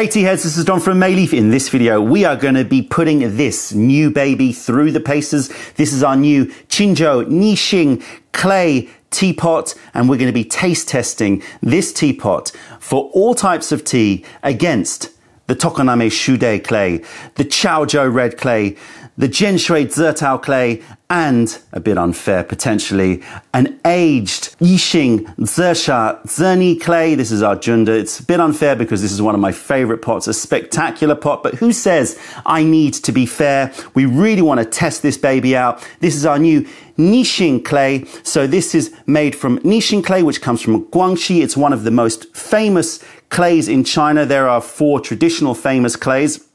Hey T-Heads, this is Don from Mei Leaf. In this video, we are going to be putting this new baby through the paces. This is our new Qinzhou Nixing Clay teapot, and we're going to be taste testing this teapot for all types of tea against the Tokoname Shudei clay, the Chaozhou Red clay, the Jianshui Zitao clay, and, a bit unfair potentially, an aged Yixing Zisha Zini clay. This is our Junda. It's a bit unfair because this is one of my favorite pots, a spectacular pot, but who says I need to be fair? We really want to test this baby out. This is our new Nixing clay. So this is made from Nixing clay, which comes from Guangxi. It's one of the most famous clays in China. There are four traditional famous clays.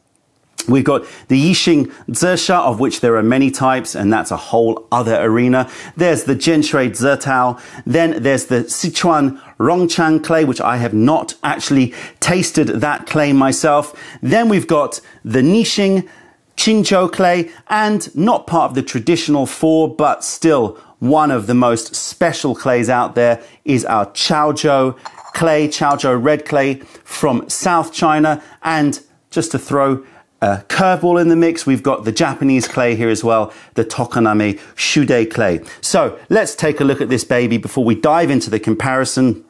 We've got the Yixing Zisha, of which there are many types, and that's a whole other arena. There's the Jianshui Zitao. Then there's the Sichuan Rongchang clay, which I have not actually tasted that clay myself. Then we've got the Nixing Qinzhou clay, and not part of the traditional four, but still one of the most special clays out there is our Chaozhou clay, Chaozhou Red clay from South China. And just to throw a curveball in the mix, we've got the Japanese clay here as well, the Tokoname Shudei clay. So let's take a look at this baby before we dive into the comparison.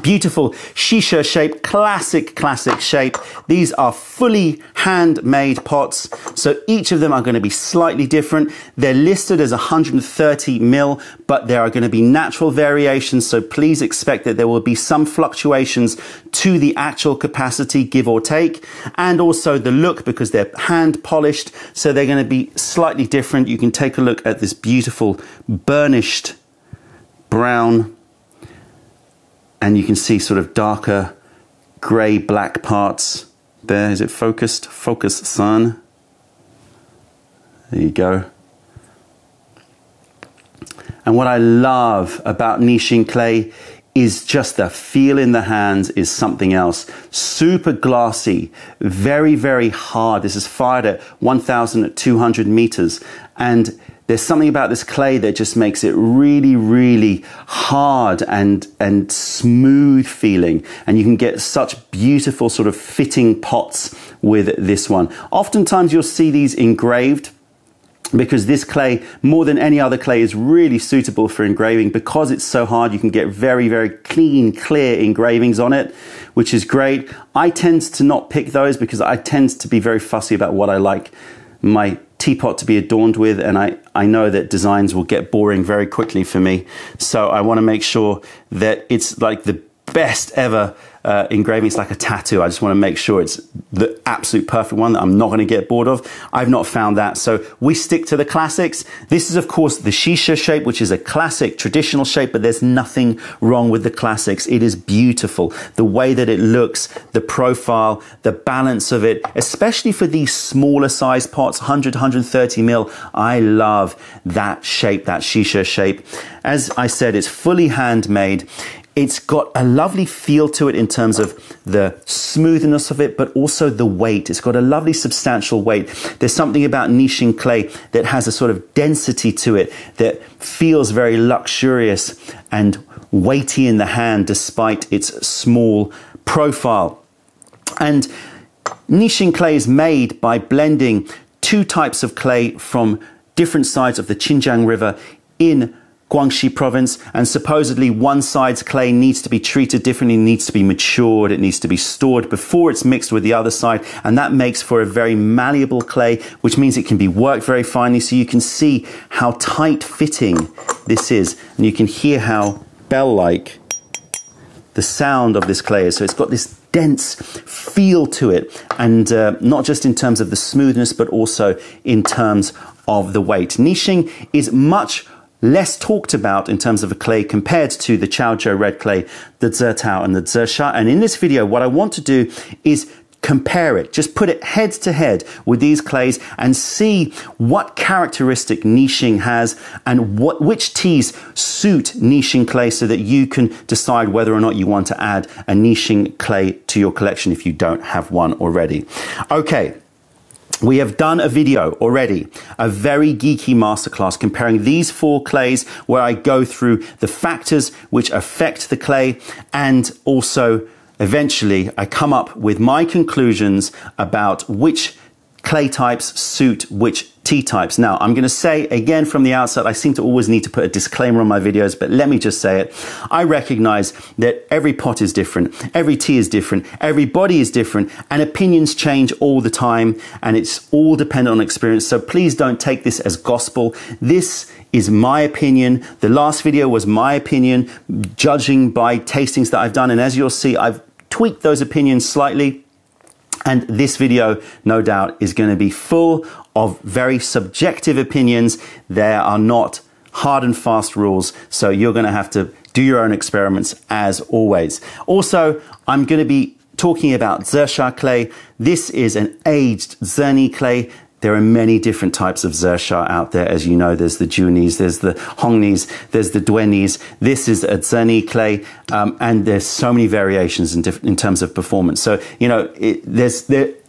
Beautiful shisha shape, classic shape. These are fully handmade pots, so each of them are going to be slightly different. They're listed as 130 ml, but there are going to be natural variations, so please expect that there will be some fluctuations to the actual capacity, give or take, and also the look, because they're hand polished, so they're going to be slightly different. You can take a look at this beautiful burnished brown, and you can see sort of darker grey black parts there. Is it focused? Focus, sun. There you go. And what I love about Nixing clay is just the feel in the hands is something else. Super glassy, very hard. This is fired at 1,200 meters. And there's something about this clay that just makes it really hard and smooth feeling. And you can get such beautiful sort of fitting pots with this one. Oftentimes you'll see these engraved, because this clay, more than any other clay, is really suitable for engraving. Because it's so hard, you can get very clean, clear engravings on it, which is great. I tend to not pick those because I tend to be very fussy about what I like my teapot to be adorned with, and I know that designs will get boring very quickly for me, so I want to make sure that it's like the best ever engraving. It's like a tattoo. I just want to make sure it's the absolute perfect one that I'm not going to get bored of. I've not found that, so we stick to the classics. This is of course the shisha shape, which is a classic traditional shape, but there's nothing wrong with the classics. It is beautiful, the way that it looks, the profile, the balance of it, especially for these smaller size pots, 100 130 ml. I love that shape, that shisha shape. As I said, it's fully handmade. It's got a lovely feel to it in terms of the smoothness of it, but also the weight. It's got a lovely substantial weight. There's something about Nixing clay that has a sort of density to it that feels very luxurious and weighty in the hand despite its small profile. And Nixing clay is made by blending two types of clay from different sides of the Xinjiang River in Guangxi province, and supposedly one side's clay needs to be treated differently, needs to be matured, it needs to be stored before it's mixed with the other side, and that makes for a very malleable clay, which means it can be worked very finely. So you can see how tight fitting this is, and you can hear how bell-like the sound of this clay is. So it's got this dense feel to it, and not just in terms of the smoothness, but also in terms of the weight. Nixing is much less talked about in terms of a clay compared to the Chaozhou Red clay, the Zitao and the Zisha. And in this video, what I want to do is compare it, just put it head to head with these clays and see what characteristic Nixing has and which teas suit Nixing clay, so that you can decide whether or not you want to add a Nixing clay to your collection if you don't have one already. Okay. We have done a video already, a very geeky masterclass comparing these four clays, where I go through the factors which affect the clay and also Eventually, I come up with my conclusions about which clay types suit which tea types. Now, I'm going to say again from the outset, I seem to always need to put a disclaimer on my videos, but let me just say it. I recognize that every pot is different, every tea is different, every body is different, and opinions change all the time, and it's all dependent on experience. So please don't take this as gospel. This is my opinion. The last video was my opinion, judging by tastings that I've done, and as you'll see, I've tweaked those opinions slightly. And this video, no doubt, is going to be full of very subjective opinions. There are not hard and fast rules, so you're going to have to do your own experiments as always. Also, I'm going to be talking about Zisha clay. This is an aged Zini clay. There are many different types of Zisha out there. As you know, there's the Junis, there's the Hongnis, there's the Duannis. This is a Zini clay, and there's so many variations in terms of performance. So, you know,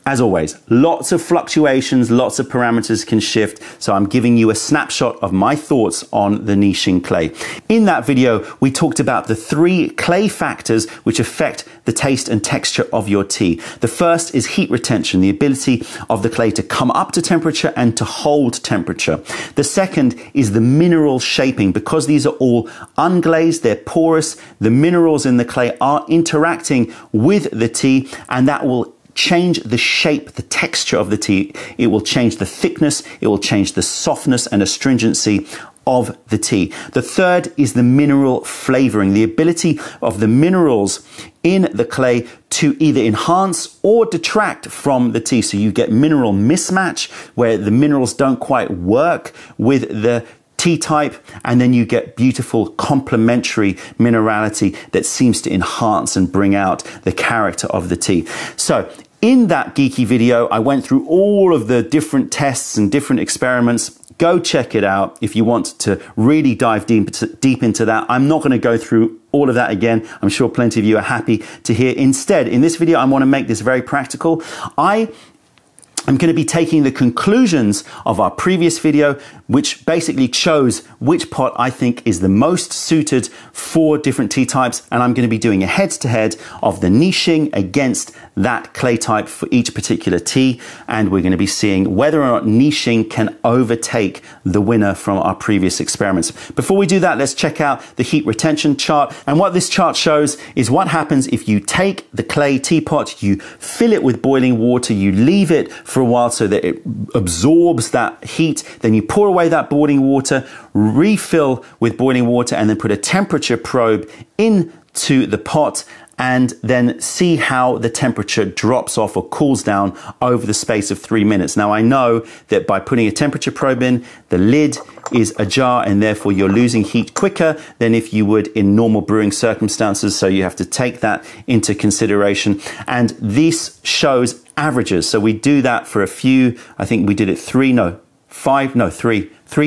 as always, lots of fluctuations, lots of parameters can shift. So I'm giving you a snapshot of my thoughts on the Nixing clay. In that video, we talked about the three clay factors which affect the taste and texture of your tea. The first is heat retention, the ability of the clay to come up to temperature and to hold temperature. The second is the mineral shaping. Because these are all unglazed, they're porous, the minerals in the clay are interacting with the tea, and that will change the shape, the texture of the tea. It will change the thickness, it will change the softness and astringency of the tea. The third is the mineral flavoring, the ability of the minerals in the clay to either enhance or detract from the tea. So you get mineral mismatch where the minerals don't quite work with the tea type, and then you get beautiful complementary minerality that seems to enhance and bring out the character of the tea. So in that geeky video, I went through all of the different tests and different experiments. Go check it out if you want to really dive deep into that. I'm not going to go through all of that again. I'm sure plenty of you are happy to hear. Instead, in this video, I want to make this very practical. I'm going to be taking the conclusions of our previous video, which basically shows which pot I think is the most suited for different tea types, and I'm going to be doing a head-to-head of the Nixing against that clay type for each particular tea, and we're going to be seeing whether or not Nixing can overtake the winner from our previous experiments. Before we do that, let's check out the heat retention chart, and what this chart shows is what happens if you take the clay teapot, you fill it with boiling water, you leave it for a while so that it absorbs that heat, then you pour away that boiling water, refill with boiling water, and then put a temperature probe into the pot and then see how the temperature drops off or cools down over the space of 3 minutes. Now, I know that by putting a temperature probe in, the lid is ajar and therefore you're losing heat quicker than if you would in normal brewing circumstances, so you have to take that into consideration. And this shows averages. So we do that for a few, I think we did it three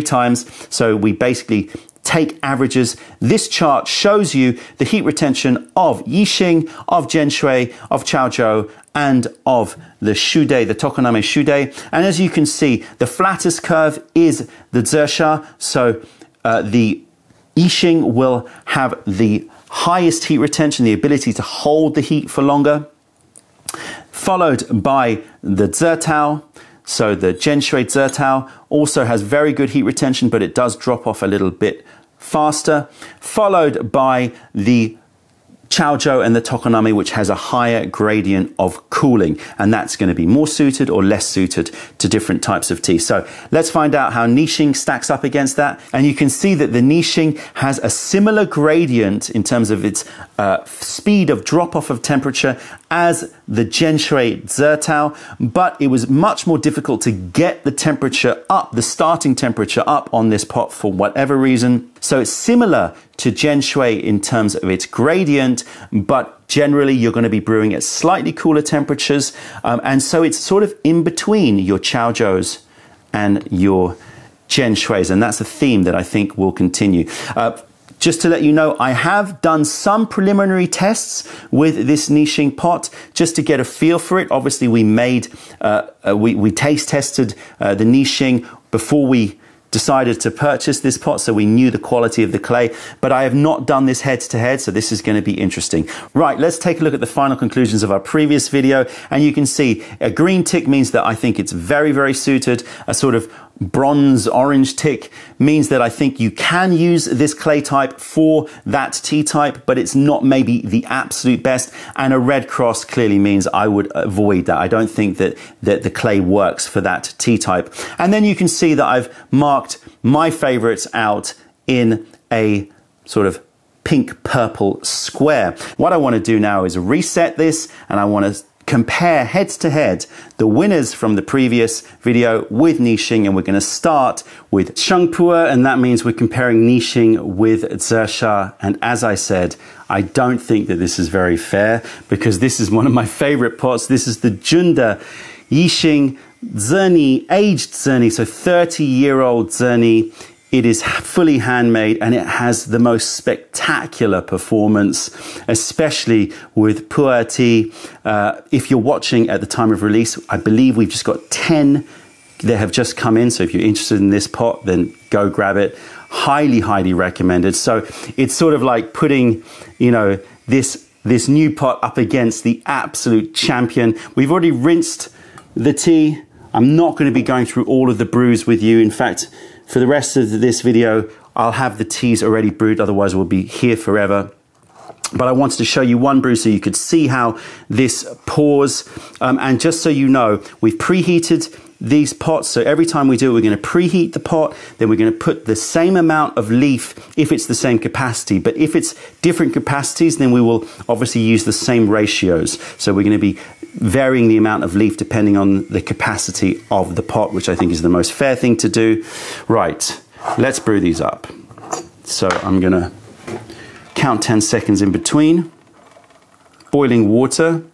times. So we basically take averages. This chart shows you the heat retention of Yixing, of Jianshui, of Chaozhou, and of the Shudei, the Tokoname Shudei. And as you can see, the flattest curve is the Zisha. So the Yixing will have the highest heat retention, the ability to hold the heat for longer, followed by the Zitao. So the Jianshui Zitao also has very good heat retention, but it does drop off a little bit faster, followed by the Chaozhou and the Tokoname, which has a higher gradient of cooling, and that's going to be more suited or less suited to different types of tea. So let's find out how Nixing stacks up against that, and you can see that the Nixing has a similar gradient in terms of its speed of drop-off of temperature as the Jianshui Zitao, but it was much more difficult to get the temperature up, the starting temperature up on this pot for whatever reason. So it's similar to Jianshui in terms of its gradient, but generally you're going to be brewing at slightly cooler temperatures. And so it's sort of in between your Chaozhous and your Jianshuis, and that's a theme that I think will continue. Just to let you know, I have done some preliminary tests with this Nixing pot just to get a feel for it. Obviously, we taste tested the Nixing before we decided to purchase this pot, so we knew the quality of the clay, but I have not done this head to head, so this is going to be interesting. Right, let's take a look at the final conclusions of our previous video, and you can see a green tick means that I think it's very, very suited. A sort of bronze orange tick means that I think you can use this clay type for that tea type, but it's not maybe the absolute best. And a red cross clearly means I would avoid that. I don't think that the clay works for that tea type. And then you can see that I've marked my favorites out in a sort of pink purple square. What I want to do now is reset this, and I want to compare head-to-head the winners from the previous video with Nixing, and we're going to start with Sheng Pu'er, and that means we're comparing Nixing with Zisha. And as I said, I don't think that this is very fair, because this is one of my favorite pots. This is the Junda Yixing Zini, aged Zini, so 30-year-old Zini. It is fully handmade, and it has the most spectacular performance, especially with PuErh tea. If you're watching at the time of release, I believe we've just got 10 that have just come in. So if you're interested in this pot, then go grab it. Highly, highly recommended. So it's sort of like putting, you know, this new pot up against the absolute champion. We've already rinsed the tea. I'm not going to be going through all of the brews with you. In fact, for the rest of this video, I'll have the teas already brewed, otherwise we'll be here forever. But I wanted to show you one brew so you could see how this pours. And just so you know, we've preheated these pots, so every time we do it, we're going to preheat the pot, then we're going to put the same amount of leaf if it's the same capacity. But if it's different capacities, then we will obviously use the same ratios. So we're going to be varying the amount of leaf depending on the capacity of the pot, which I think is the most fair thing to do. Right, let's brew these up. So I'm going to count 10 seconds in between. Boiling water.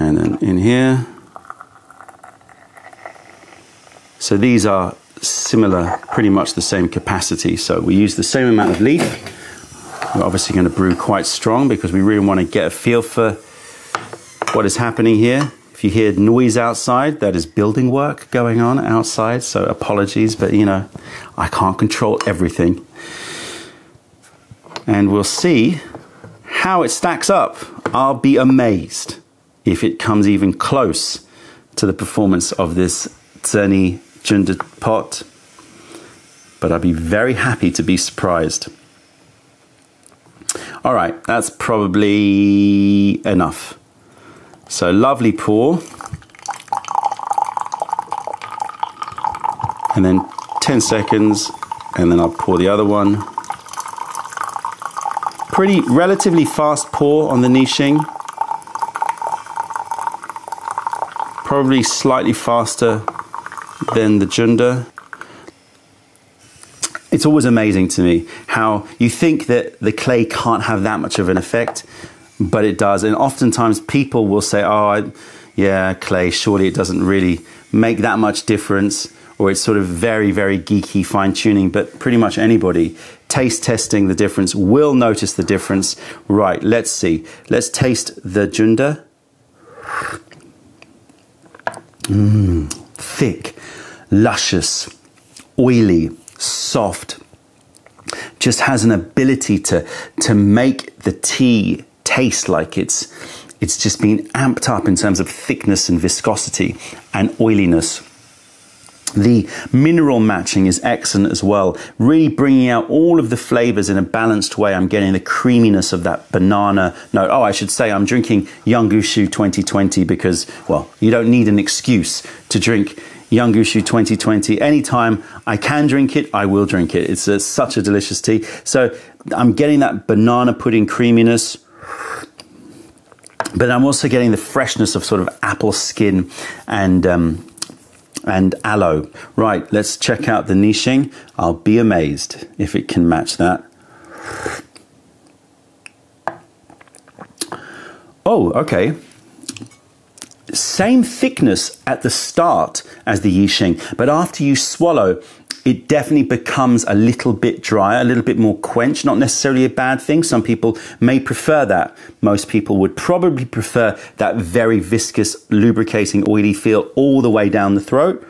And then in here. So these are similar, pretty much the same capacity. So we use the same amount of leaf. We're obviously going to brew quite strong because we really want to get a feel for what is happening here. If you hear noise outside, that is building work going on outside. So apologies, but you know, I can't control everything. And we'll see how it stacks up. I'll be amazed if it comes even close to the performance of this Zini Junda pot, but I'd be very happy to be surprised. All right, that's probably enough. So lovely pour. And then 10 seconds, and then I'll pour the other one. Pretty relatively fast pour on the Nixing. Probably slightly faster than the Junda. It's always amazing to me how you think that the clay can't have that much of an effect, but it does. And oftentimes people will say, oh, yeah, clay, surely it doesn't really make that much difference, or it's sort of very, very geeky fine tuning, but pretty much anybody taste testing the difference will notice the difference. Right, let's see. Let's taste the Junda. Thick, luscious, oily, soft. Just has an ability to make the tea taste like it's just been amped up in terms of thickness and viscosity and oiliness. The mineral matching is excellent as well, really bringing out all of the flavors in a balanced way. I'm getting the creaminess of that banana note. Oh, I should say I'm drinking Young Gushu 2020 because, well, you don't need an excuse to drink Young Gushu 2020. Anytime I can drink it, I will drink it. It's such a delicious tea. So I'm getting that banana pudding creaminess, but I'm also getting the freshness of sort of apple skin and aloe. Right, let's check out the Nixing. I'll be amazed if it can match that. Oh, okay. same thickness at the start as the Yixing, but after you swallow, it definitely becomes a little bit drier, a little bit more quenched. Not necessarily a bad thing. Some people may prefer that. Most people would probably prefer that very viscous, lubricating, oily feel all the way down the throat.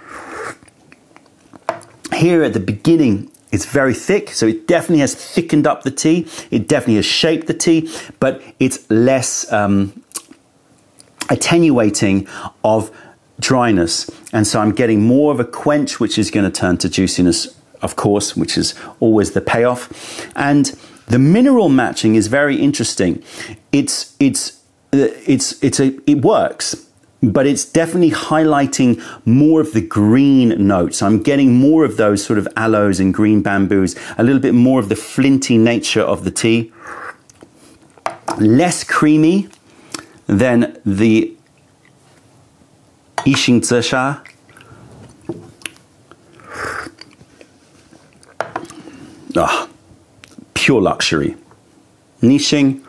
Here at the beginning, it's very thick, so it definitely has thickened up the tea. It definitely has shaped the tea, but it's less attenuating of dryness, and so I'm getting more of a quench, which is going to turn to juiciness, of course, which is always the payoff. And the mineral matching is very interesting. It works, but it's definitely highlighting more of the green notes. I'm getting more of those sort of aloes and green bamboos, a little bit more of the flinty nature of the tea, less creamy than the Yixing Zisha. Ah, pure luxury. Yixing,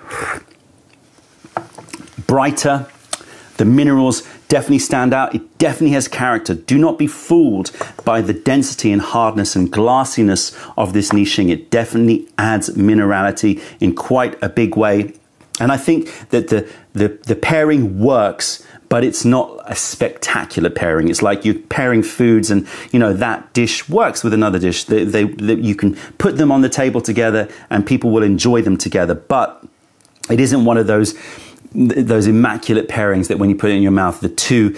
brighter. The minerals definitely stand out. It definitely has character. Do not be fooled by the density and hardness and glassiness of this Yixing. It definitely adds minerality in quite a big way. And I think that the pairing works, but it's not a spectacular pairing. It's like you're pairing foods, and you know that dish works with another dish. You can put them on the table together and people will enjoy them together, but it isn't one of those immaculate pairings that when you put it in your mouth, the two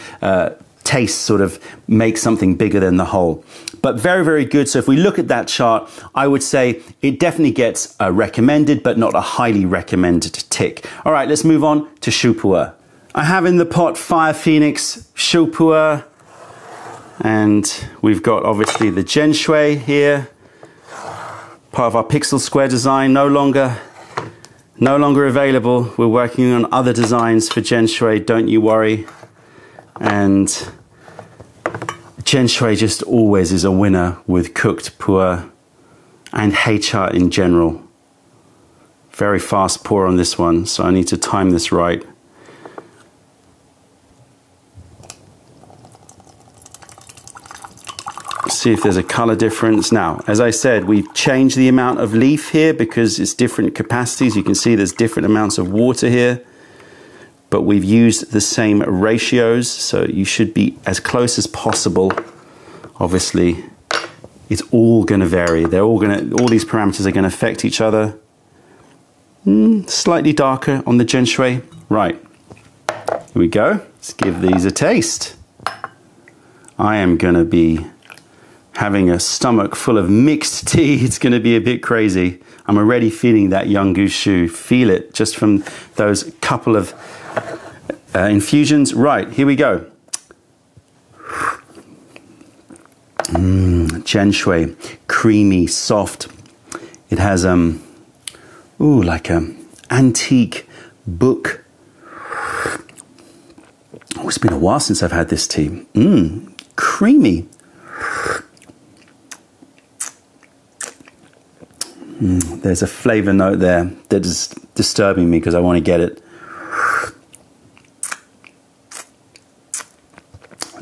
tastes sort of make something bigger than the whole. But very, very good. So if we look at that chart, I would say it definitely gets a recommended, but not a highly recommended tick. All right, let's move on to Shu Pu'er. I have in the pot Fire Phoenix Shu Pu'er, and we've got obviously the Jianshui here, part of our pixel square design, no longer available. We're working on other designs for Jianshui, don't you worry. And Jianshui just always is a winner with cooked pu'er and heicha in general. Very fast pour on this one, so I need to time this right. See if there's a color difference. Now, as I said, we've changed the amount of leaf here because it's different capacities. You can see there's different amounts of water here, but we've used the same ratios, so you should be as close as possible. Obviously, it's all going to vary. All these parameters are going to affect each other. Slightly darker on the Jianshui. Right, here we go. Let's give these a taste. I am going to be having a stomach full of mixed tea. It's going to be a bit crazy. I'm already feeling that Young Gushu. Feel it just from those couple of infusions. Right, here we go. Jianshui, creamy, soft. It has like a antique book. Oh, it's been a while since I've had this tea. Creamy. There's a flavor note there that is disturbing me because I want to get it.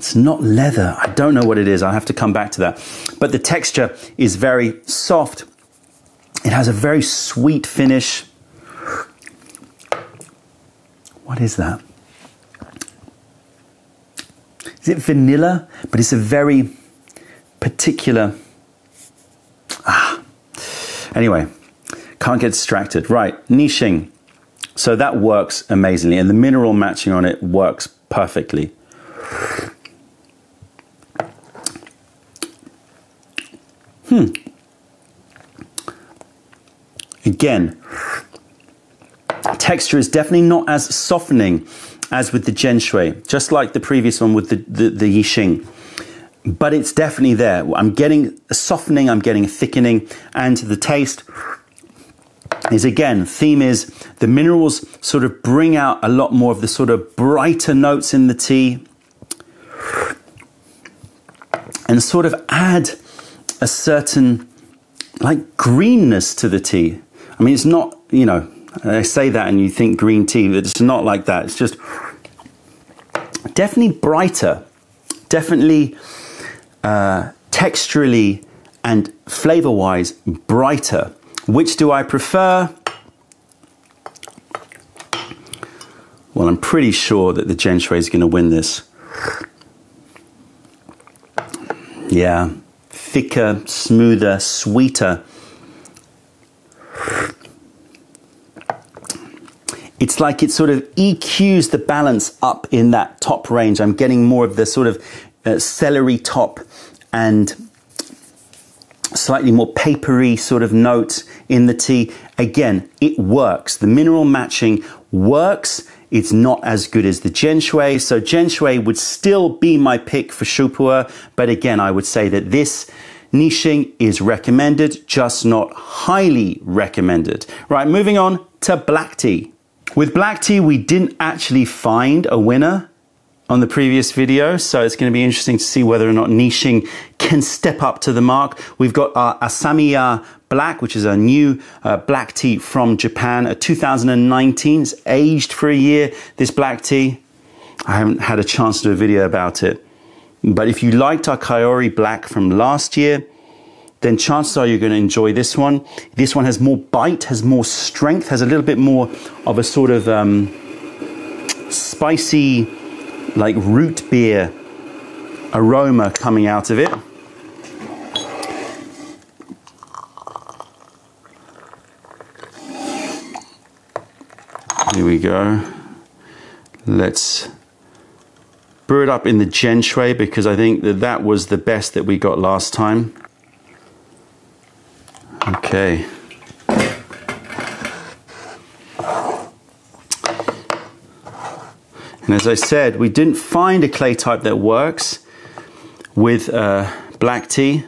It's not leather. I don't know what it is. I'll have to come back to that. But the texture is very soft. It has a very sweet finish. What is that? Is it vanilla? But it's a very particular... Anyway, can't get distracted. Right, Yixing. So that works amazingly, and the mineral matching on it works perfectly. Again, texture is definitely not as softening as with the Jianshui, just like the previous one with the Yixing. But it's definitely there. I'm getting a softening, I'm getting a thickening, and the taste is, again, theme is the minerals sort of bring out a lot more of the sort of brighter notes in the tea and sort of add a certain, like, greenness to the tea. I mean, it's not, you know, I say that and you think green tea, but it's not like that. It's just definitely brighter, definitely texturally and flavor-wise brighter. Which do I prefer? Well, I'm pretty sure that the Jianshui is going to win this. Yeah, thicker, smoother, sweeter. It's like it sort of EQs the balance up in that top range. I'm getting more of the sort of celery top and slightly more papery sort of note in the tea. Again, it works. The mineral matching works. It's not as good as the Jianshui. So Jianshui would still be my pick for Shu Pu'er. But again, I would say that this niching is recommended, just not highly recommended. Right, moving on to black tea. With black tea, we didn't actually find a winner on the previous video, so it's going to be interesting to see whether or not niching can step up to the mark. We've got our Asamiya Black, which is a new black tea from Japan, 2019. It's aged for a year, this black tea. I haven't had a chance to do a video about it, but if you liked our Kaori Black from last year, then chances are you're going to enjoy this one. This one has more bite, has more strength, has a little bit more of a sort of spicy, like root beer aroma coming out of it. Here we go. Let's brew it up in the Jianshui because I think that that was the best that we got last time. Okay. And as I said, we didn't find a clay type that works with black tea.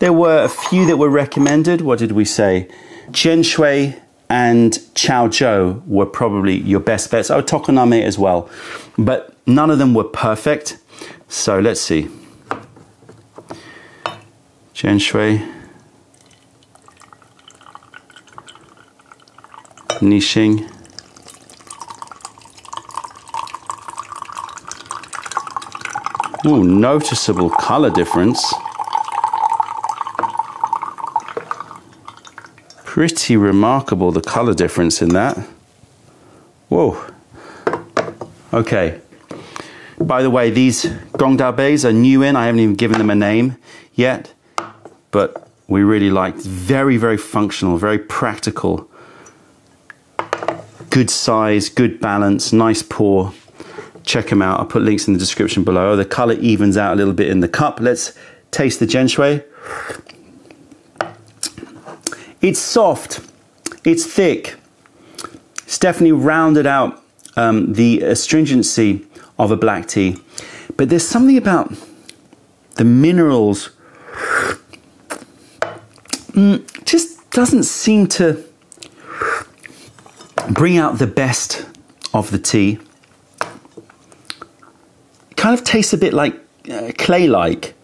There were a few that were recommended. What did we say? Jianshui and Chaozhou were probably your best bets. Oh, Tokoname as well. But none of them were perfect. So let's see. Jianshui. Nixing. Ooh, noticeable color difference. Pretty remarkable, the color difference in that. Whoa. Okay. By the way, these Gongdabeis are new in. I haven't even given them a name yet, but we really like. Very, very functional, very practical. Good size, good balance, nice pour. Check them out. I'll put links in the description below. The color evens out a little bit in the cup. Let's taste the Jianshui. It's soft. It's thick. It's definitely rounded out the astringency of a black tea. But there's something about the minerals just doesn't seem to bring out the best of the tea. Kind of tastes a bit like clay-like.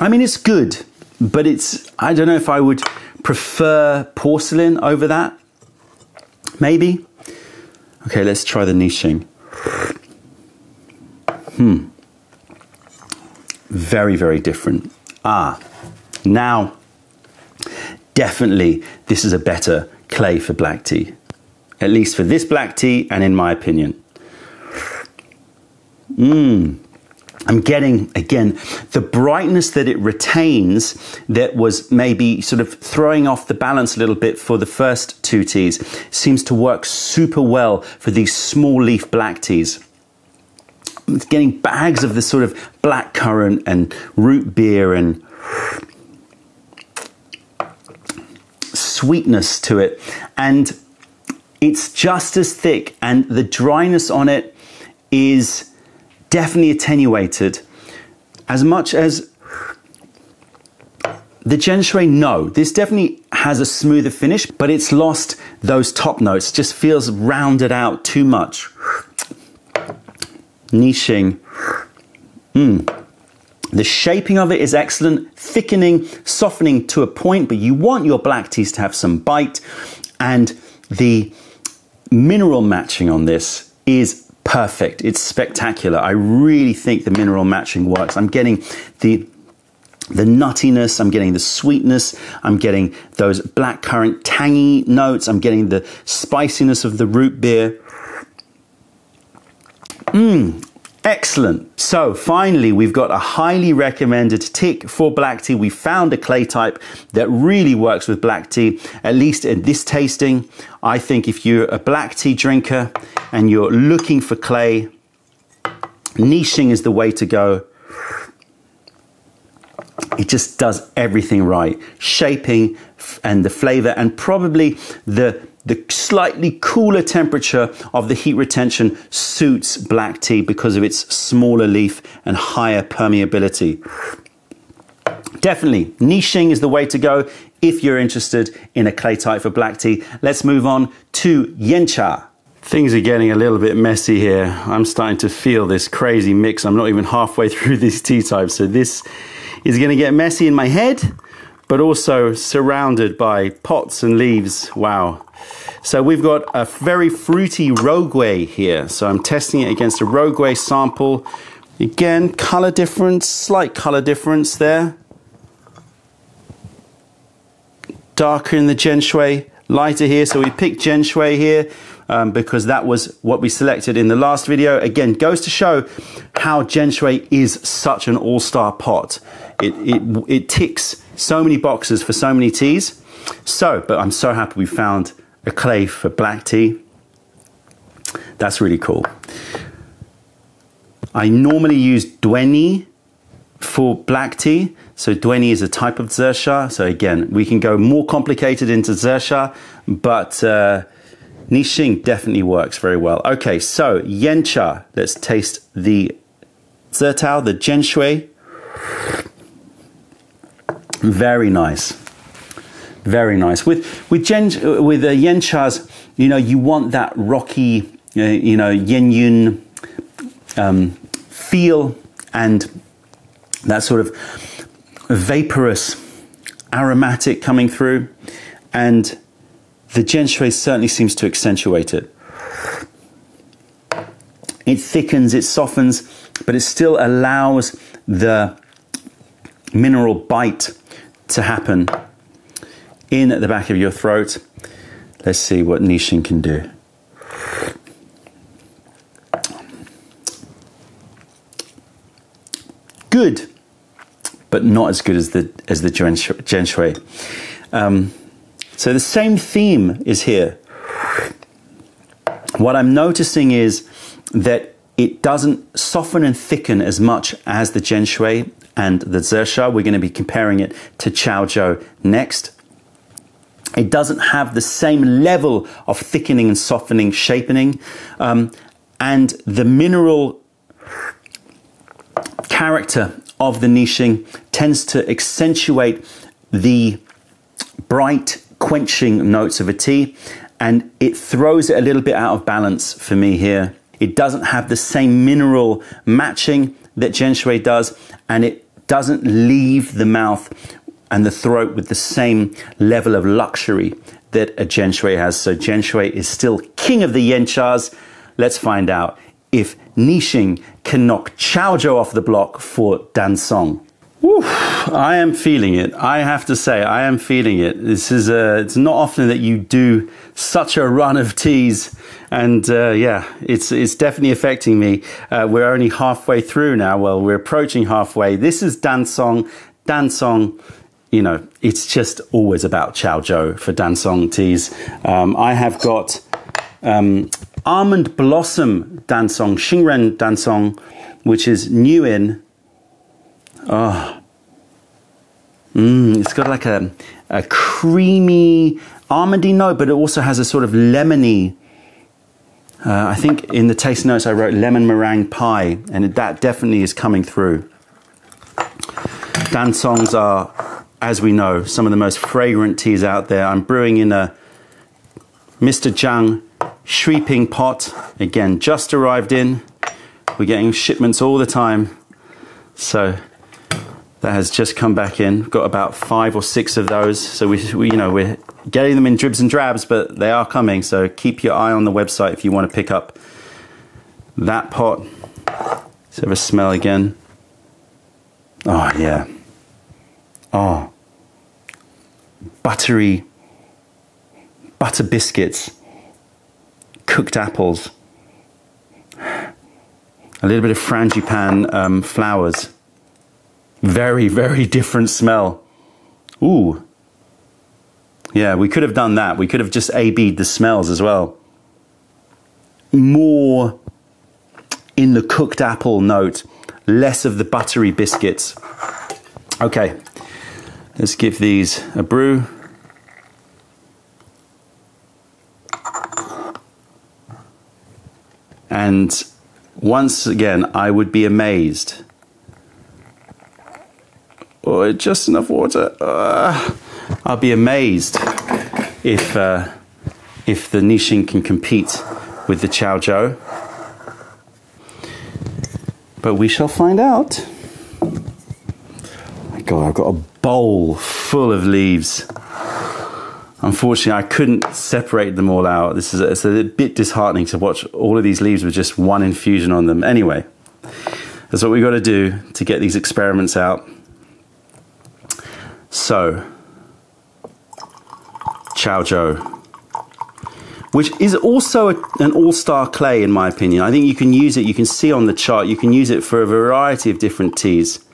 I mean, it's good, but it's, I don't know if I would prefer porcelain over that. Maybe. Okay, let's try the niching. Very, very different. Ah, now, definitely this is a better clay for black tea. At least for this black tea, and in my opinion. I'm getting, again, the brightness that it retains that was maybe sort of throwing off the balance a little bit for the first two teas seems to work super well for these small leaf black teas. It's getting bags of this sort of black currant and root beer and sweetness to it. And it's just as thick, and the dryness on it is definitely attenuated. As much as the Jianshui, no, this definitely has a smoother finish, but it's lost those top notes. Just feels rounded out too much. Niching. The shaping of it is excellent, thickening, softening to a point, but you want your black teas to have some bite, and the mineral matching on this is perfect. It's spectacular. I really think the mineral matching works. I'm getting the nuttiness, I'm getting the sweetness, I'm getting those blackcurrant tangy notes, I'm getting the spiciness of the root beer. Excellent. So finally, we've got a highly recommended tick for black tea. We found a clay type that really works with black tea, at least in this tasting. I think if you're a black tea drinker and you're looking for clay, niching is the way to go. It just does everything right. Shaping and the flavor, and probably the slightly cooler temperature of the heat retention suits black tea because of its smaller leaf and higher permeability. Definitely, niching is the way to go if you're interested in a clay type for black tea. Let's move on to Yan Cha. Things are getting a little bit messy here. I'm starting to feel this crazy mix. I'm not even halfway through these tea types, so this is going to get messy in my head, but also surrounded by pots and leaves. Wow. So we've got a very fruity Ro Gui here. So I'm testing it against a Ro Gui sample. Again, color difference, slight color difference there. Darker in the Jianshui, lighter here. So we picked Jianshui here because that was what we selected in the last video. Again, goes to show how Jianshui is such an all-star pot. It ticks so many boxes for so many teas. So, but I'm so happy we found a clay for black tea. That's really cool. I normally use Duanni for black tea. So Duanni is a type of Zisha. So again, we can go more complicated into Zisha, but Nixing definitely works very well. Okay, so Yan Cha. Let's taste the Zitao, the Jianshui. Very nice. Very nice. With Yan Cha's, you know, you want that rocky, you know, Yen Yun feel and that sort of vaporous aromatic coming through, and the Jianshui certainly seems to accentuate it. It thickens, it softens, but it still allows the mineral bite to happen in at the back of your throat. Let's see what Nixing can do. Good, but not as good as the Jianshui. So the same theme is here. What I'm noticing is that it doesn't soften and thicken as much as the Jianshui and the Zisha. We're going to be comparing it to Chaozhou next. It doesn't have the same level of thickening and softening, shaping, and the mineral character of the Nixing tends to accentuate the bright, quenching notes of a tea, and it throws it a little bit out of balance for me here. It doesn't have the same mineral matching that Jianshui does, and it doesn't leave the mouth and the throat with the same level of luxury that a Jianshui has. So Jianshui is still king of the Yan Chas. Let's find out if Nixing can knock Chaozhou off the block for Dan Cong. Woo, I am feeling it. I have to say, I am feeling it. This is it's not often that you do such a run of teas, and yeah, it's definitely affecting me. We're only halfway through now. Well, we're approaching halfway. This is Dan Cong. Dan Cong, you know, it's just always about Chaozhou for Dan Cong teas. I have got Almond Blossom Dan Cong, Xingren Dan Song, which is new in. Oh, it's got like a creamy, almondy note, but it also has a sort of lemony. I think in the taste notes I wrote lemon meringue pie, and that definitely is coming through. Dan Congs are, as we know, some of the most fragrant teas out there. I'm brewing in a Mr. Zhang Shuiping pot. Again, just arrived in. We're getting shipments all the time. So that has just come back in. We've got about 5 or 6 of those. So we, you know, we're getting them in dribs and drabs, but they are coming. So keep your eye on the website if you want to pick up that pot. Let's have a smell again. Oh yeah. Oh. Buttery butter biscuits. Cooked apples. A little bit of frangipan flowers. Very, very different smell. Ooh. Yeah, we could have done that. We could have just A-B'd the smells as well. More in the cooked apple note, less of the buttery biscuits. Okay, let's give these a brew. And once again, I would be amazed. Oh, just enough water. I'll be amazed if the Nixing can compete with the Chaozhou. But we shall find out. My God, I've got a bowl full of leaves. Unfortunately, I couldn't separate them all out. This is it's a bit disheartening to watch all of these leaves with just one infusion on them. Anyway, that's what we've got to do to get these experiments out. So, Chaozhou, which is also an all-star clay in my opinion. I think you can use it, you can see on the chart, you can use it for a variety of different teas.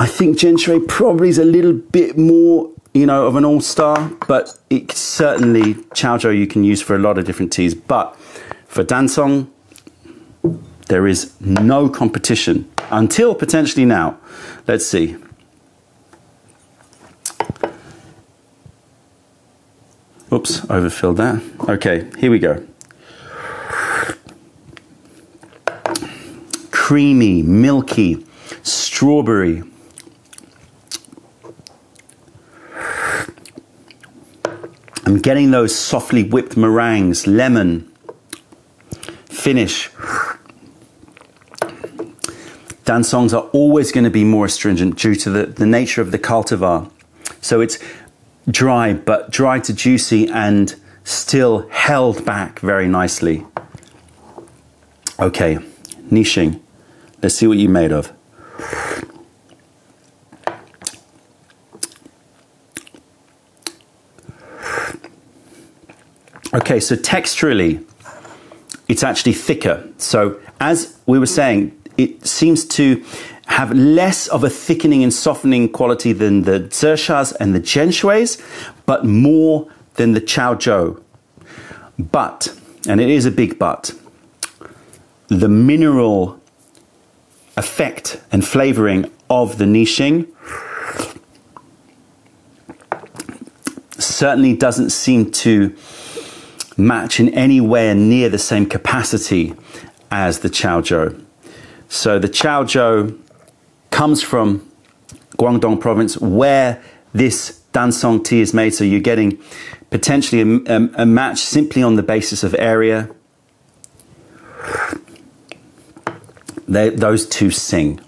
I think Jianshui probably is a little bit more, you know, of an all-star, but it certainly, Chaozhou you can use for a lot of different teas. But for Dan Cong, there is no competition until potentially now. Let's see. Oops, overfilled that. Okay, here we go. Creamy, milky, strawberry. I'm getting those softly whipped meringues, lemon finish. Dan Congs are always going to be more astringent due to the nature of the cultivar. So it's dry, but dry to juicy and still held back very nicely. Okay, Nixing, let's see what you're made of. Okay, so texturally, it's actually thicker. So as we were saying, it seems to have less of a thickening and softening quality than the Zishas and the Jianshuis, but more than the Chaozhou. But, and it is a big but, the mineral effect and flavoring of the Nixing certainly doesn't seem to match in anywhere near the same capacity as the Chaozhou. So the Chaozhou comes from Guangdong province where this Dan Cong tea is made, so you're getting potentially a match simply on the basis of area. Those two sing.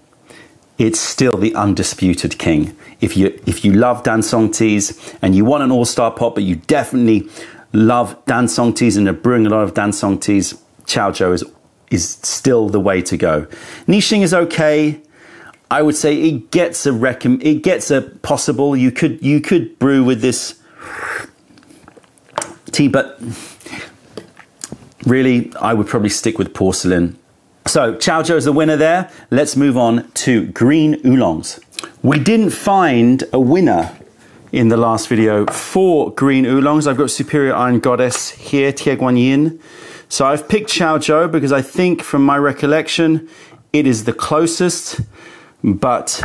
It's still the undisputed king. If you love Dan Cong teas and you want an all-star pot, but you definitely love Dan Cong teas and are brewing a lot of Dan Cong teas, Chaozhou is still the way to go. Nixing is okay. I would say it gets a possible. You could brew with this tea, but really I would probably stick with porcelain. So Chaozhou is the winner there. Let's move on to green oolongs. We didn't find a winner in the last video for green oolongs. I've got Superior Iron Goddess here, Tie Guan Yin. So I've picked Chaozhou because I think from my recollection it is the closest. But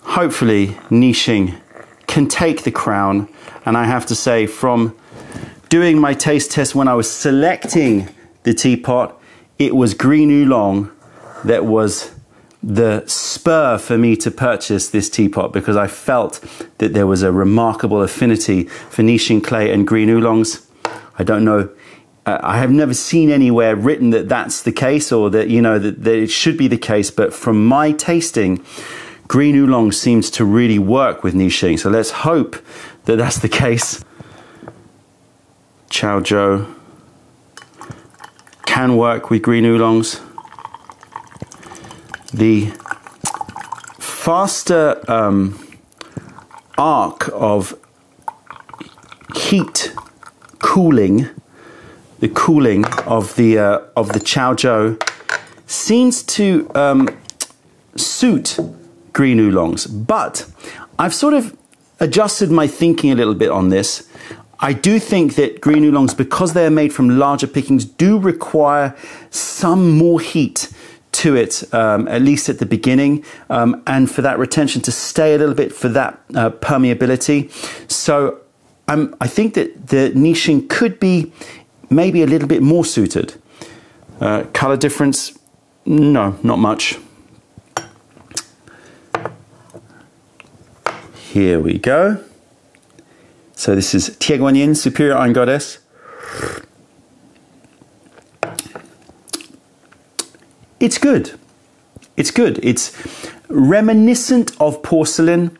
hopefully Nixing can take the crown. And I have to say, from doing my taste test when I was selecting the teapot, it was green oolong that was the spur for me to purchase this teapot, because I felt that there was a remarkable affinity for Nixing clay and green oolongs. I don't know. I have never seen anywhere written that that's the case, or that, you know, that it should be the case. But from my tasting, green oolong seems to really work with Nixing. So let's hope that that's the case. Chaozhou can work with green oolongs. The faster arc of heat cooling, the cooling of the Chaozhou seems to suit green oolongs, but I've sort of adjusted my thinking a little bit on this. I do think that green oolongs, because they're made from larger pickings, do require some more heat to it, at least at the beginning, and for that retention to stay a little bit, for that permeability. So I think that the niching could be maybe a little bit more suited. Color difference, no, not much. Here we go. So this is Tie Guan Yin, Superior Iron Goddess. It's good. It's good. It's reminiscent of porcelain,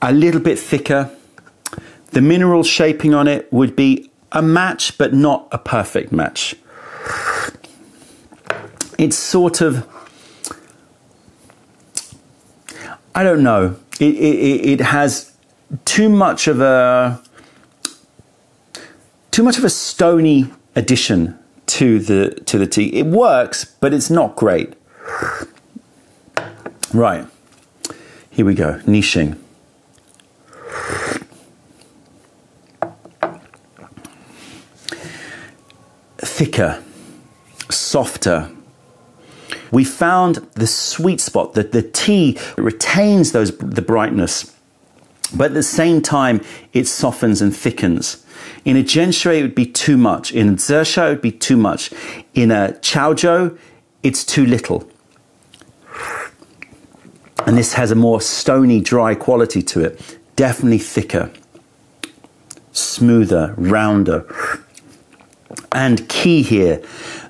a little bit thicker. The mineral shaping on it would be a match, but not a perfect match. It's sort of, I don't know. It has too much of a stony addition to the tea. It works, but it's not great. Right, here we go. Niching. Thicker, softer. We found the sweet spot, that the tea retains the brightness, but at the same time, it softens and thickens. In a Jianshui, it would be too much. In a Zisha, it would be too much. In a Chaozhou, it's too little. And this has a more stony, dry quality to it. Definitely thicker, smoother, rounder. And key here,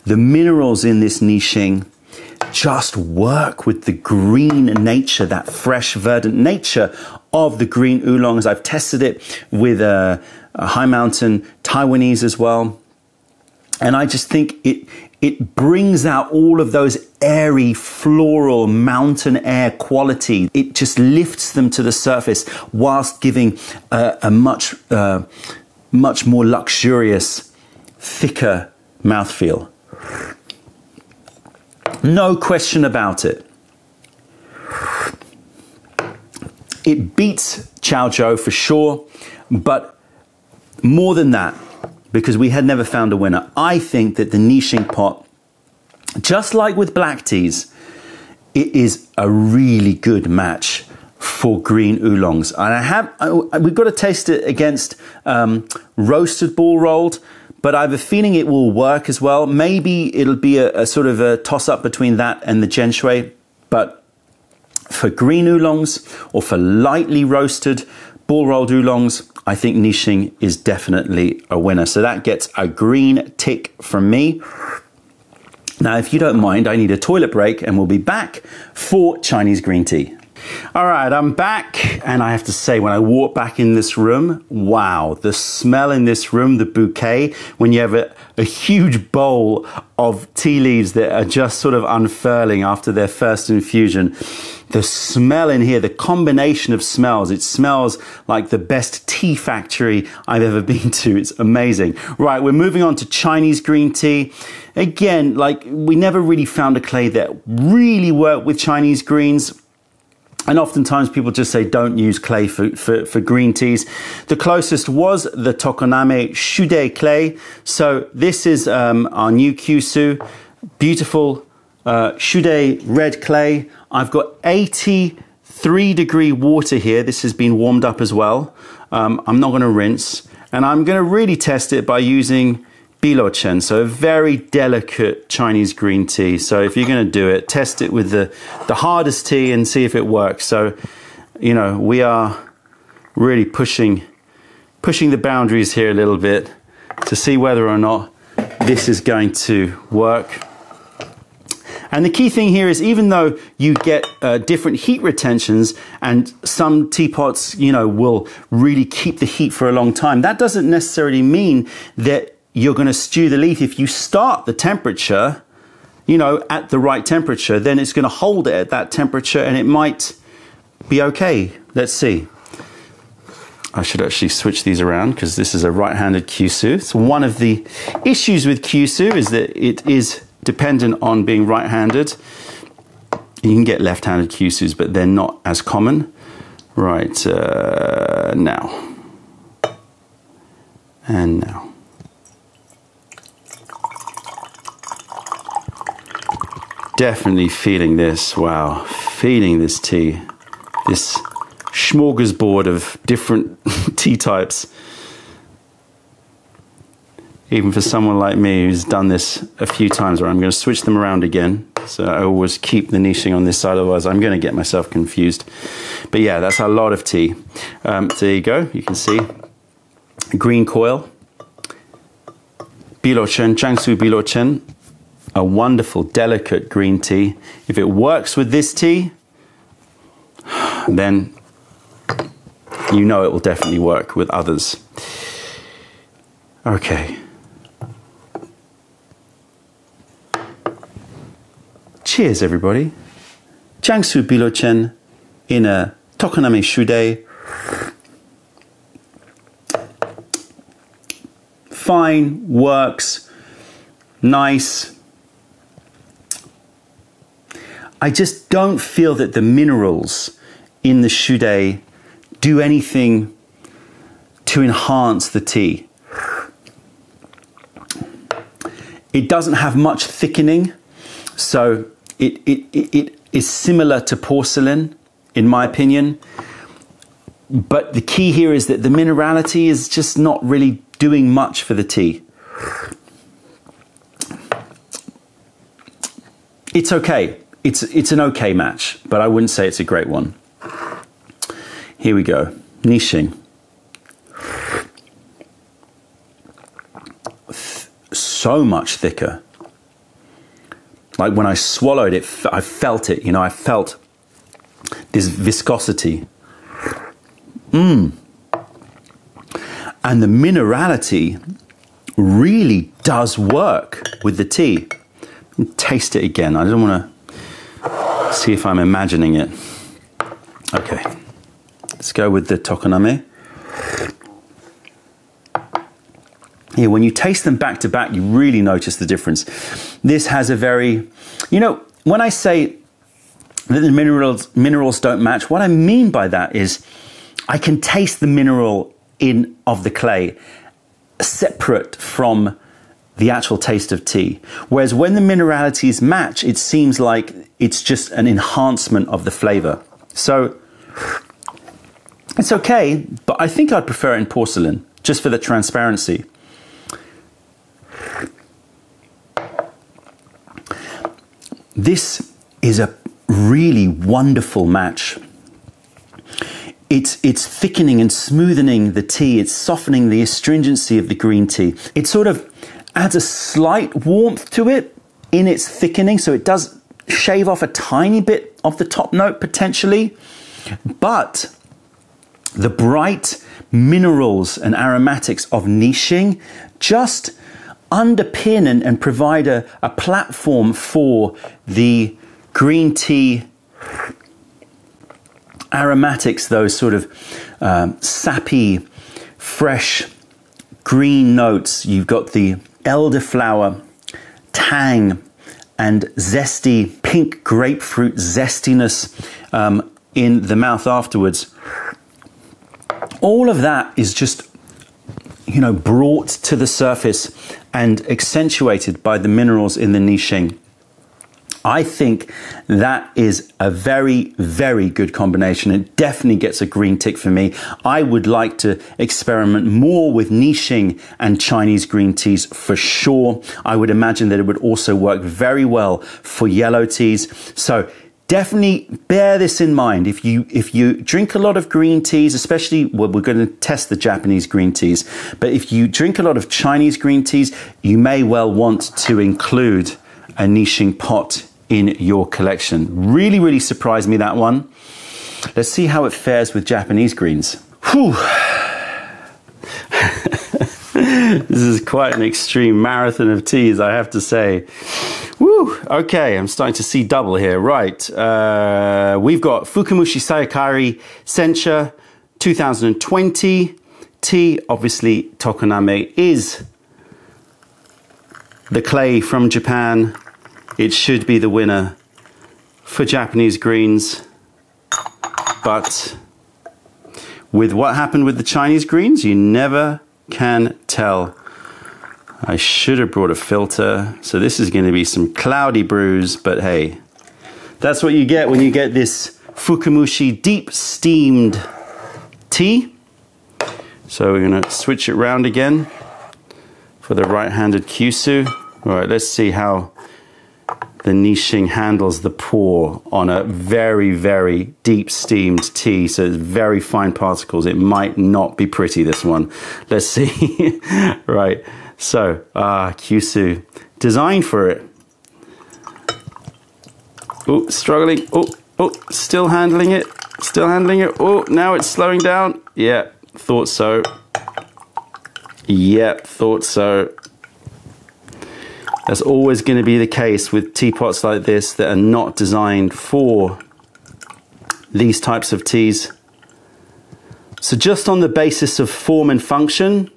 the minerals in this niching just work with the green nature, that fresh, verdant nature of the green oolongs. I've tested it with a high mountain Taiwanese as well. And I just think it brings out all of those airy, floral, mountain air quality. It just lifts them to the surface whilst giving a much more luxurious, thicker mouthfeel. No question about it. It beats Chaozhou for sure, but more than that, because we had never found a winner. I think that the niching pot, just like with black teas, it is a really good match for green oolongs. And we've got to taste it against roasted ball rolled, but I have a feeling it will work as well. Maybe it'll be a sort of a toss-up between that and the Jianshui, but for green oolongs or for lightly roasted ball-rolled oolongs, I think niching is definitely a winner. So that gets a green tick from me. Now, if you don't mind, I need a toilet break and we'll be back for Chinese green tea. All right, I'm back, and I have to say, when I walk back in this room, wow, the smell in this room, the bouquet, when you have a huge bowl of tea leaves that are just sort of unfurling after their first infusion, the smell in here, the combination of smells, it smells like the best tea factory I've ever been to. It's amazing. Right, we're moving on to Chinese green tea. Again, like, we never really found a clay that really worked with Chinese greens. And oftentimes people just say, don't use clay for green teas. The closest was the Tokoname Shudei Clay. So this is our new Kyusu, beautiful Shudei Red Clay. I've got 83-degree water here. This has been warmed up as well. I'm not gonna rinse. And I'm gonna really test it by using Biluochun, so a very delicate Chinese green tea. So if you're going to do it, test it with the hardest tea and see if it works. So, you know, we are really pushing the boundaries here a little bit to see whether or not this is going to work. And the key thing here is, even though you get different heat retentions, and some teapots, you know, will really keep the heat for a long time, that doesn't necessarily mean that you're going to stew the leaf. If you start the temperature, you know, at the right temperature, then it's going to hold it at that temperature and it might be okay. Let's see. I should actually switch these around because this is a right-handed Kyusu. So one of the issues with Kyusu is that it is dependent on being right-handed. You can get left-handed Kyusus, but they're not as common. Right, now. And now. Definitely feeling this, wow, feeling this tea, this smorgasbord of different tea types. Even for someone like me who's done this a few times, where I'm going to switch them around again, so I always keep the niching on this side, otherwise I'm going to get myself confused. But yeah, that's a lot of tea. There you go, you can see green coil, Biluochun, Changshu Biluochun. A wonderful, delicate green tea. If it works with this tea, then you know it will definitely work with others. Okay. Cheers, everybody. Changshu Biluochun in a Tokoname Shudei. Fine, works, nice. I just don't feel that the minerals in the Shudei do anything to enhance the tea. It doesn't have much thickening, so it is similar to porcelain, in my opinion. But the key here is that the minerality is just not really doing much for the tea. It's okay. It's an okay match, but I wouldn't say it's a great one. Here we go. Niching. So much thicker. Like when I swallowed it, I felt it, you know, I felt this viscosity. And the minerality really does work with the tea. Taste it again. I don't want to see if I'm imagining it. Okay, let's go with the Tokoname. Yeah, when you taste them back to back, you really notice the difference. This has a very, you know, when I say that the minerals don't match, what I mean by that is I can taste the mineral of the clay separate from the actual taste of tea. Whereas when the mineralities match, it seems like it's just an enhancement of the flavor. So it's okay, but I think I'd prefer it in porcelain, just for the transparency. This is a really wonderful match. It's thickening and smoothening the tea. It's softening the astringency of the green tea. It sort of adds a slight warmth to it in its thickening, so it does shave off a tiny bit of the top note potentially, but the bright minerals and aromatics of niching just underpin and provide a platform for the green tea aromatics, those sort of sappy, fresh green notes. You've got the elderflower tang and zesty, pink grapefruit zestiness in the mouth afterwards. All of that is just, you know, brought to the surface and accentuated by the minerals in the niching. I think that is a very, very good combination. It definitely gets a green tick for me. I would like to experiment more with niching and Chinese green teas for sure. I would imagine that it would also work very well for yellow teas. So definitely bear this in mind. If you drink a lot of green teas, especially, well, we're going to test the Japanese green teas, but if you drink a lot of Chinese green teas, you may well want to include a niching pot in your collection. Really, really surprised me, that one. Let's see how it fares with Japanese greens. Whew. This is quite an extreme marathon of teas, I have to say. Woo! Okay, I'm starting to see double here. Right, we've got Fukumushi Sayakari Sencha 2020 tea. Obviously, Tokoname is the clay from Japan. It should be the winner for Japanese greens. But with what happened with the Chinese greens, you never can tell. I should have brought a filter. So this is going to be some cloudy brews, but hey, that's what you get when you get this Fukumushi deep steamed tea. So we're going to switch it round again for the right-handed Kyusu. All right, let's see how the Nixing handles the pour on a very, very deep steamed tea. So it's very fine particles. It might not be pretty, this one. Let's see. Right. So, Kyusu, designed for it. Oh, struggling. Oh, still handling it. Oh, now it's slowing down. Yeah, thought so. Yep, thought so. That's always going to be the case with teapots like this that are not designed for these types of teas. So just on the basis of form and function,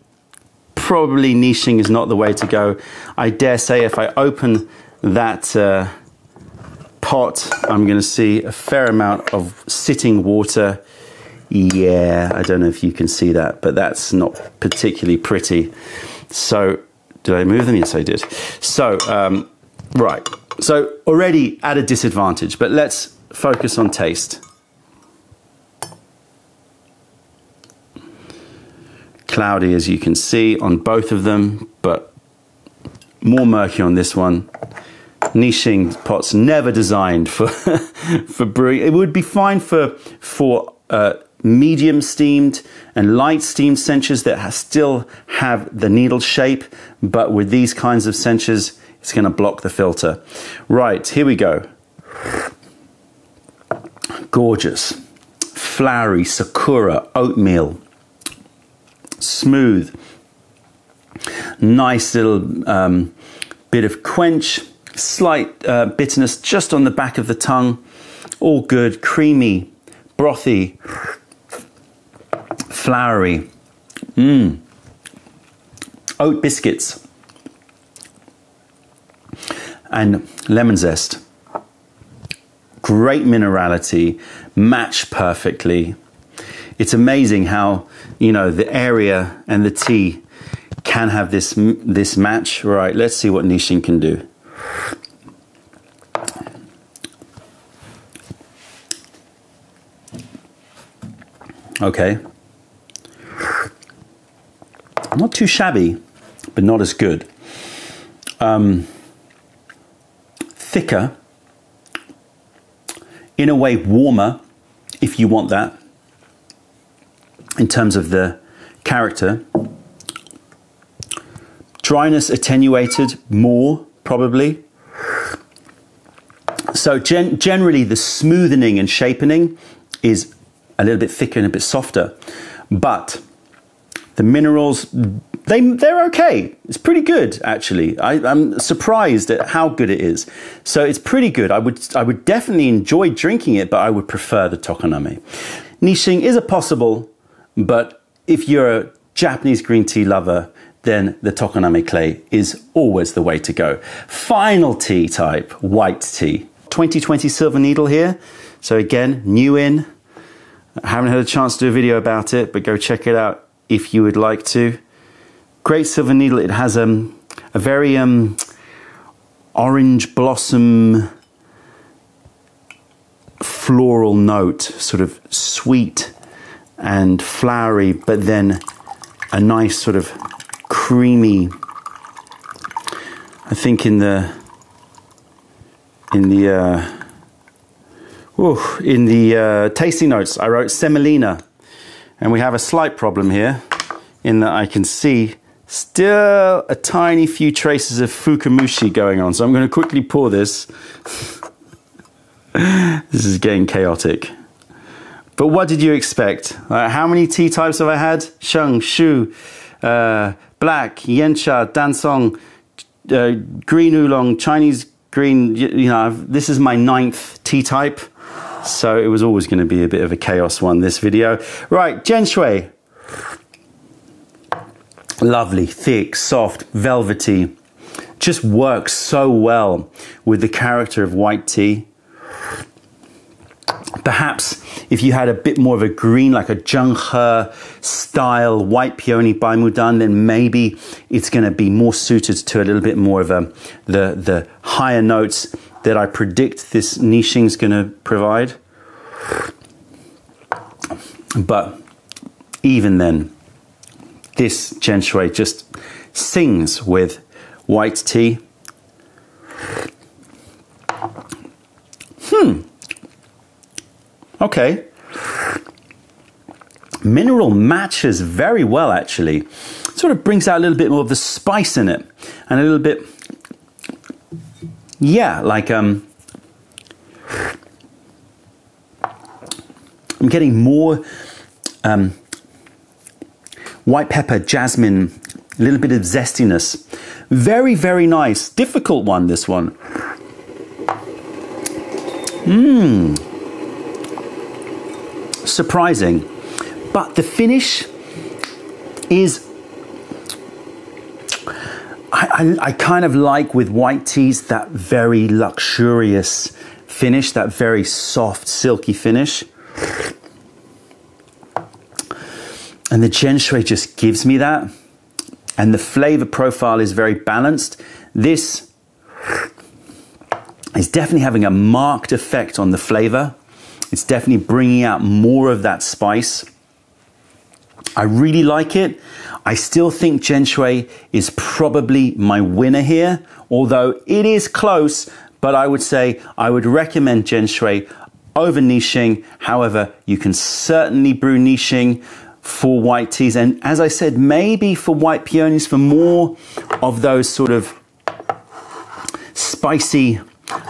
probably Nixing is not the way to go. I dare say if I open that pot, I'm going to see a fair amount of sitting water. Yeah, I don't know if you can see that, but that's not particularly pretty. So... did I move them? Yes, I did. So, right. So, already at a disadvantage, but let's focus on taste. Cloudy, as you can see, on both of them, but more murky on this one. Nixing pots never designed for for brewing. It would be fine for medium steamed and light steamed senchas that still have the needle shape, but with these kinds of senchas, it's going to block the filter. Right, here we go. Gorgeous, flowery sakura oatmeal, smooth, nice little bit of quench, slight bitterness just on the back of the tongue. All good, creamy, brothy, flowery. Oat biscuits and lemon zest. Great minerality, match perfectly. It's amazing how, you know, the area and the tea can have this match. Right, let's see what Nixing can do. Okay. Not too shabby, but not as good. Thicker, in a way warmer, if you want that, in terms of the character. Dryness attenuated more, probably. So generally the smoothening and shapening is a little bit thicker and a bit softer, but the minerals, they're okay. It's pretty good, actually. I'm surprised at how good it is. So it's pretty good. I would definitely enjoy drinking it, but I would prefer the Tokoname. Nixing is a possible, but if you're a Japanese green tea lover, then the Tokoname clay is always the way to go. Final tea type, white tea. 2020 Silver Needle here. So again, new in. I haven't had a chance to do a video about it, but go check it out if you would like to. Great Silver Needle. It has a very orange blossom floral note, sort of sweet and flowery, but then a nice sort of creamy, I think in the tasting notes, I wrote semolina, and we have a slight problem here in that I can see still a tiny few traces of Fukumushi going on. So I'm going to quickly pour this This is getting chaotic. But what did you expect? How many tea types have I had? Sheng, Shu, Black, Yan Cha, Dan Song, Green Oolong, Chinese Green. You know, this is my 9th tea type. So it was always going to be a bit of a chaos one, this video. Right, Jianshui. Lovely, thick, soft, velvety. Just works so well with the character of white tea. Perhaps if you had a bit more of a green, like a Zhenghe style white peony by Mudan, then maybe it's going to be more suited to a little bit more of a, the higher notes that I predict this Nixing is going to provide. But even then, this Jianshui just sings with white tea. Okay, mineral matches very well actually. Sort of brings out a little bit more of the spice in it, and a little bit, yeah, like I'm getting more white pepper, jasmine, a little bit of zestiness. Very, very nice. Difficult one, this one. Mmm. Surprising, but the finish is, I kind of like with white teas that very luxurious finish, that very soft, silky finish. And the Jianshui just gives me that. And the flavor profile is very balanced. This is definitely having a marked effect on the flavor. It's definitely bringing out more of that spice. I really like it. I still think Jianshui is probably my winner here, although it is close, but I would say I would recommend Jianshui over Nixing. However, you can certainly brew Nixing for white teas. And as I said, maybe for white peonies, for more of those sort of spicy,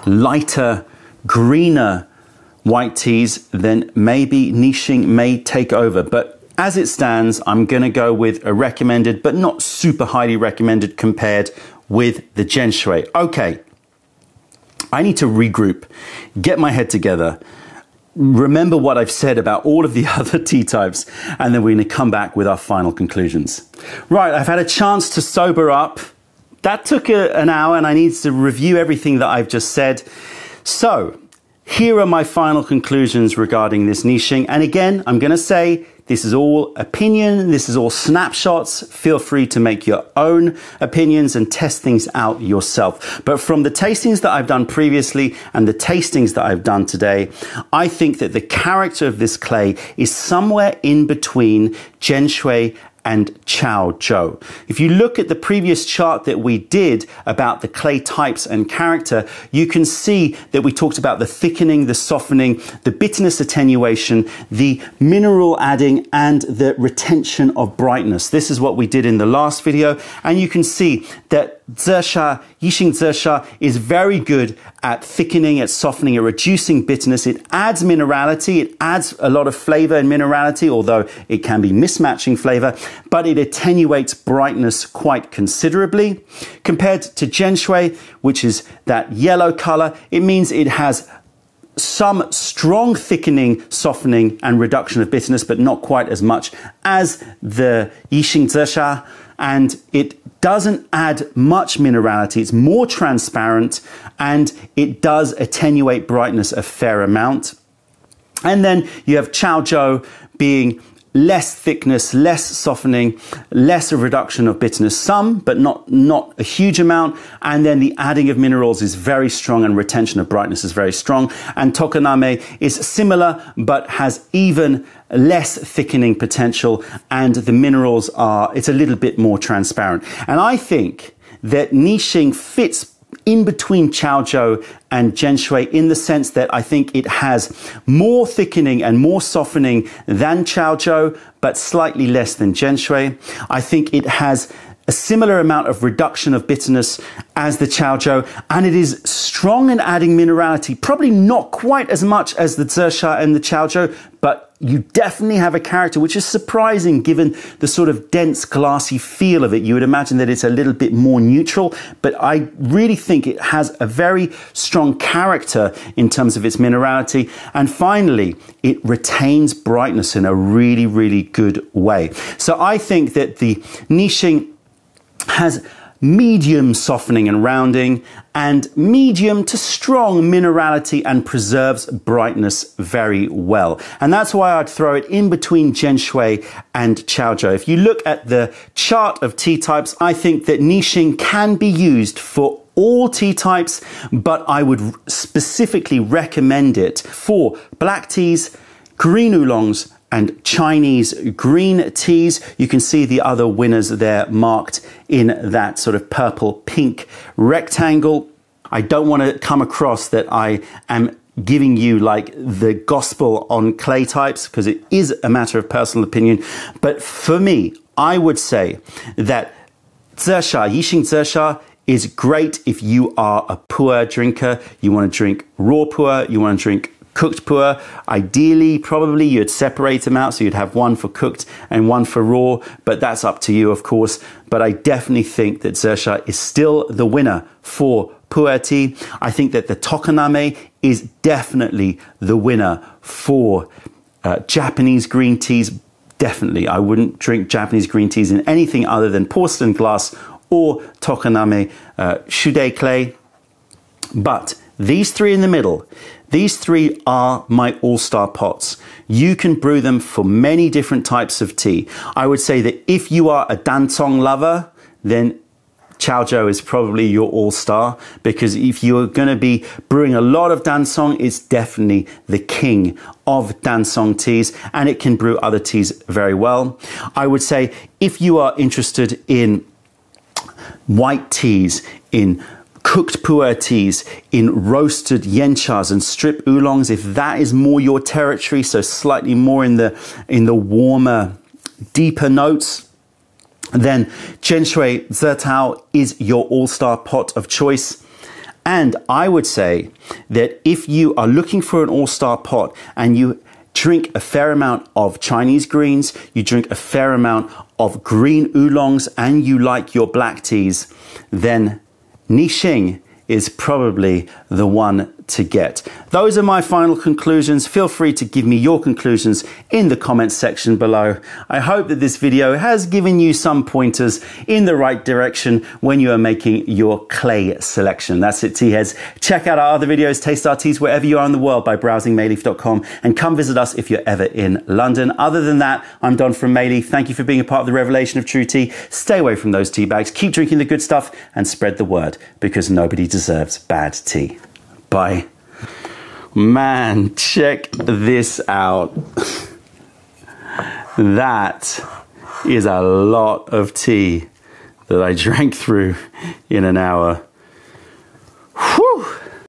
lighter, greener white teas, then maybe Nixing may take over. But as it stands, I'm gonna go with a recommended, but not super highly recommended compared with the Jianshui. Okay, I need to regroup, get my head together, remember what I've said about all of the other tea types, and then we're gonna come back with our final conclusions. Right, I've had a chance to sober up. That took an hour, and I need to review everything that I've just said. So, here are my final conclusions regarding this Nixing. And again, I'm going to say this is all opinion. This is all snapshots. Feel free to make your own opinions and test things out yourself. But from the tastings that I've done previously and the tastings that I've done today, I think that the character of this clay is somewhere in between Jianshui and Chaozhou. If you look at the previous chart that we did about the clay types and character, you can see that we talked about the thickening, the softening, the bitterness attenuation, the mineral adding, and the retention of brightness. This is what we did in the last video, and you can see that Zisha, Yixing Zisha, is very good at thickening, at softening, at reducing bitterness. It adds minerality, it adds a lot of flavor and minerality, although it can be mismatching flavor, but it attenuates brightness quite considerably. Compared to Jianshui, which is that yellow color, it means it has some strong thickening, softening, and reduction of bitterness, but not quite as much as the Yixing Zisha, and it doesn't add much minerality. It's more transparent, and it does attenuate brightness a fair amount. And then you have Chaozhou being less thickness, less softening, less a reduction of bitterness, some, but not a huge amount. And then the adding of minerals is very strong, and retention of brightness is very strong. And Tokoname is similar, but has even less thickening potential, and the minerals are, it's a little bit more transparent. And I think that Nixing fits in between Chaozhou and Jianshui in the sense that I think it has more thickening and more softening than Chaozhou, but slightly less than Jianshui. I think it has a similar amount of reduction of bitterness as the Chaozhou, and it is strong in adding minerality, probably not quite as much as the Zisha and the Chaozhou, but you definitely have a character, which is surprising given the sort of dense, glassy feel of it. You would imagine that it's a little bit more neutral, but I really think it has a very strong character in terms of its minerality. And finally, it retains brightness in a really, really good way. So I think that the Nixing has medium softening and rounding, and medium to strong minerality, and preserves brightness very well. And that's why I'd throw it in between Jianshui and Chaozhou. If you look at the chart of tea types, I think that Nixing can be used for all tea types, but I would specifically recommend it for black teas, green oolongs, and Chinese green teas. You can see the other winners there marked in that sort of purple pink rectangle. I don't want to come across that I am giving you like the gospel on clay types, because it is a matter of personal opinion. But for me, I would say that Zisha, Yixing Zisha, is great if you are a PuErh drinker. You want to drink raw PuErh, you want to drink cooked PuErh. Ideally, probably you'd separate them out, so you'd have one for cooked and one for raw, but that's up to you, of course. But I definitely think that Zisha is still the winner for PuErh tea. I think that the Tokoname is definitely the winner for Japanese green teas. Definitely. I wouldn't drink Japanese green teas in anything other than porcelain glass or Tokoname Shudei clay. But these three in the middle, these three are my all-star pots. You can brew them for many different types of tea. I would say that if you are a Dan Cong lover, then Chaozhou is probably your all-star, because if you're going to be brewing a lot of Dan Cong, it's definitely the king of Dan Cong teas, and it can brew other teas very well. I would say if you are interested in white teas, in cooked PuErh teas, in roasted Yan Chas and strip oolongs, if that is more your territory, so slightly more in the warmer, deeper notes, then Jianshui Zitao is your all-star pot of choice. And I would say that if you are looking for an all-star pot and you drink a fair amount of Chinese greens, you drink a fair amount of green oolongs, and you like your black teas, then Nixing is probably the one to get. Those are my final conclusions. Feel free to give me your conclusions in the comments section below. I hope that this video has given you some pointers in the right direction when you are making your clay selection. That's it, tea heads. Check out our other videos, taste our teas wherever you are in the world by browsing meileaf.com, and come visit us if you're ever in London. Other than that, I'm Don from Mei Leaf. Thank you for being a part of the revelation of true tea. Stay away from those tea bags, keep drinking the good stuff, and spread the word, because nobody deserves bad tea. Bye. Man, check this out. That is a lot of tea that I drank through in an hour.